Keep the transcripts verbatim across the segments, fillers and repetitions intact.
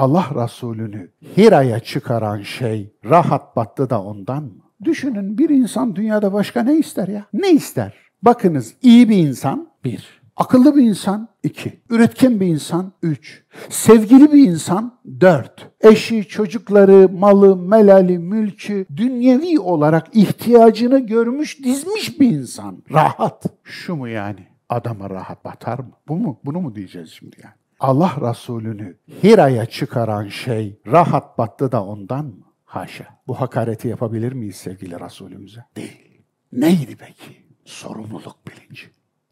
Allah Resulü'nü Hira'ya çıkaran şey rahat battı da ondan mı? Düşünün, bir insan dünyada başka ne ister ya? Ne ister? Bakınız, iyi bir insan bir, akıllı bir insan iki, üretken bir insan üç, sevgili bir insan dört, eşi, çocukları, malı, melali, mülkü, dünyevi olarak ihtiyacını görmüş, dizmiş bir insan. Rahat. Şu mu yani? Adama rahat batar mı? Bu mu? Bunu mu diyeceğiz şimdi yani? Allah Resulü'nü Hira'ya çıkaran şey rahat battı da ondan mı? Haşa. Bu hakareti yapabilir miyiz sevgili Resulümüze? Değil. Neydi peki? Sorumluluk bilinci.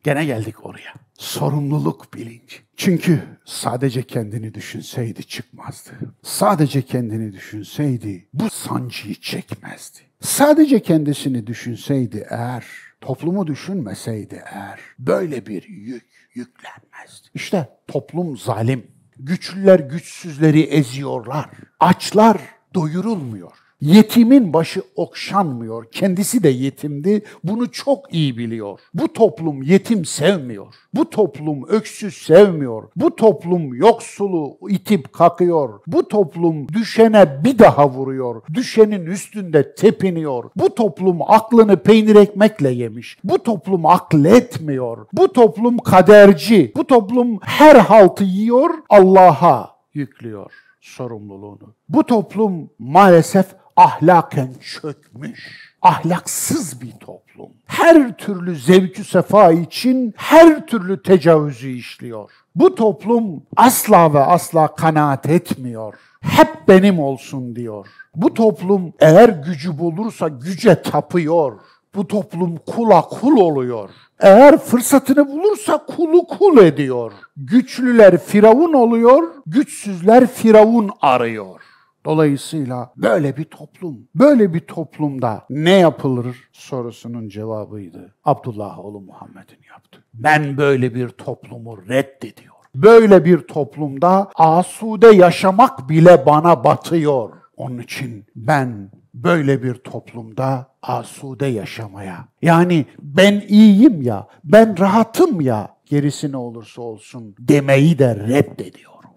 Gene geldik oraya. Sorumluluk bilinci. Çünkü sadece kendini düşünseydi çıkmazdı. Sadece kendini düşünseydi bu sancıyı çekmezdi. Sadece kendisini düşünseydi eğer, toplumu düşünmeseydi eğer böyle bir yük yüklenmezdi. İşte toplum zalim. Güçlüler güçsüzleri eziyorlar. Açlar doyurulmuyor. Yetimin başı okşanmıyor. Kendisi de yetimdi. Bunu çok iyi biliyor. Bu toplum yetim sevmiyor. Bu toplum öksüz sevmiyor. Bu toplum yoksulu itip kakıyor. Bu toplum düşene bir daha vuruyor. Düşenin üstünde tepiniyor. Bu toplum aklını peynir ekmekle yemiş. Bu toplum akletmiyor. Bu toplum kaderci. Bu toplum her haltı yiyor, Allah'a yüklüyor sorumluluğunu. Bu toplum maalesef ahlaken çökmüş, ahlaksız bir toplum. Her türlü zevkü sefa için her türlü tecavüzü işliyor. Bu toplum asla ve asla kanaat etmiyor. Hep benim olsun diyor. Bu toplum eğer gücü bulursa güce tapıyor. Bu toplum kula kul oluyor. Eğer fırsatını bulursa kulu kul ediyor. Güçlüler firavun oluyor, güçsüzler firavun arıyor. Dolayısıyla böyle bir toplum, böyle bir toplumda ne yapılır sorusunun cevabıydı Abdullah oğlu Muhammed'in yaptığı. Ben böyle bir toplumu reddediyorum. Böyle bir toplumda asude yaşamak bile bana batıyor. Onun için ben böyle bir toplumda asude yaşamaya, yani ben iyiyim ya, ben rahatım ya, gerisi ne olursa olsun demeyi de reddediyorum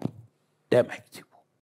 demekti.